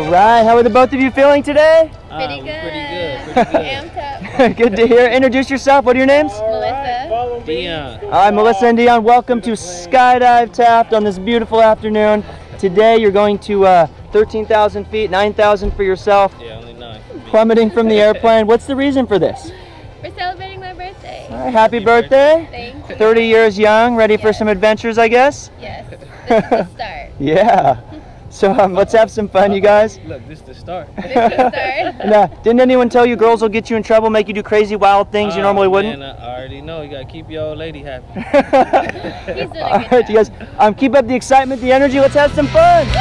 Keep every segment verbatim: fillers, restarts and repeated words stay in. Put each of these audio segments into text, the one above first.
All right, how are the both of you feeling today? Pretty good. Um, pretty good. Pretty good. Amped up. Good to hear. Introduce yourself. What are your names? All Melissa. Right, Dion. All right, Melissa and Dion, welcome to Skydive Taft on this beautiful afternoon. Today you're going to uh, thirteen thousand feet, nine thousand for yourself. Yeah, only nine. Plummeting from the airplane. What's the reason for this? We're celebrating my birthday. All right, happy, happy birthday. birthday. Thank you. thirty years young, ready yes. for some adventures, I guess? Yes, this is the start. Yeah. So um, let's have some fun, you guys. Look, this is the start. This is the start. Nah, didn't anyone tell you girls will get you in trouble, make you do crazy, wild things oh, you normally wouldn't? Man, I already know. You gotta keep your old lady happy. He's doing All right, you guys. Um, keep up the excitement, the energy. Let's have some fun. Woo!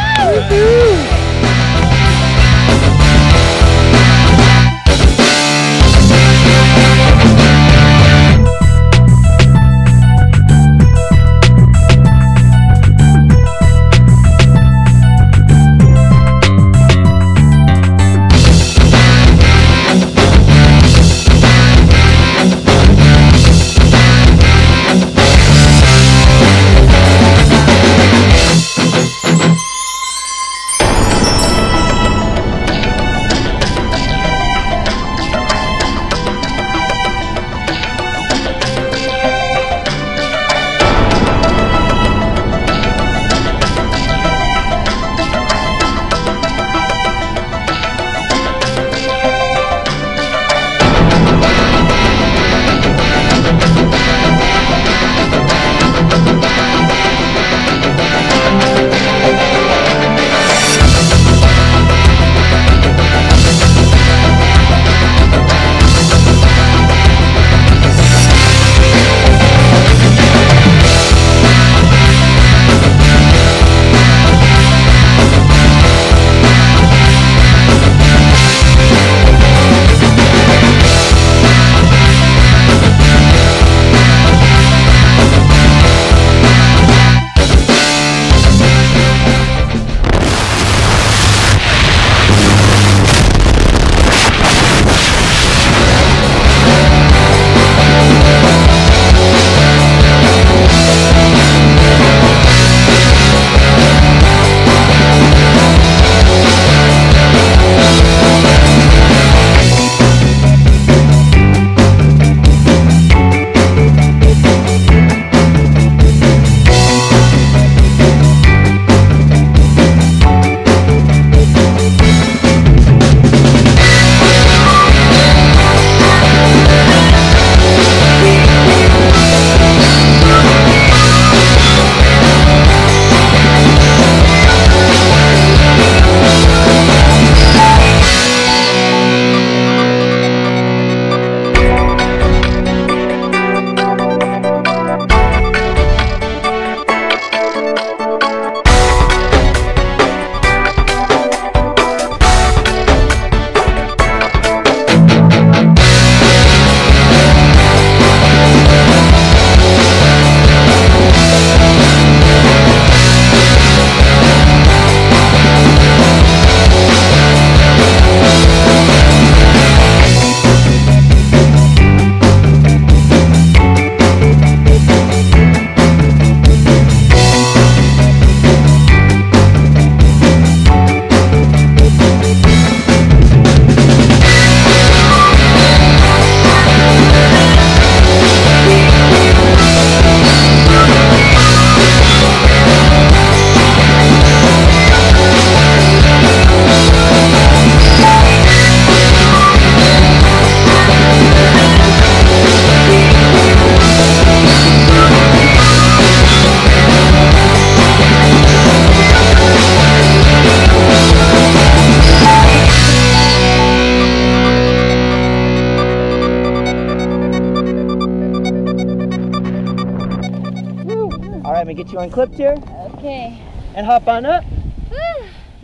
All right, I'm gonna get you unclipped here. Okay. And hop on up. Woo.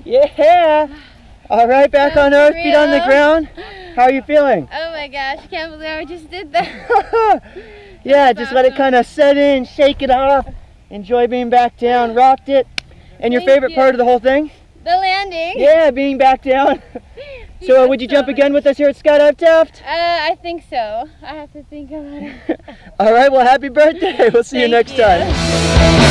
Yeah. All right, back That's on earth, real. feet on the ground. How are you feeling? Oh my gosh, I can't believe I just did that. Yeah, just let it kind of set in, shake it off. Enjoy being back down, rocked it. And your Thank favorite you. part of the whole thing? The landing. Yeah, being back down. So uh, would you jump again with us here at Skydive Taft? Uh, I think so. I have to think about it. All right, well, happy birthday. We'll see you next time.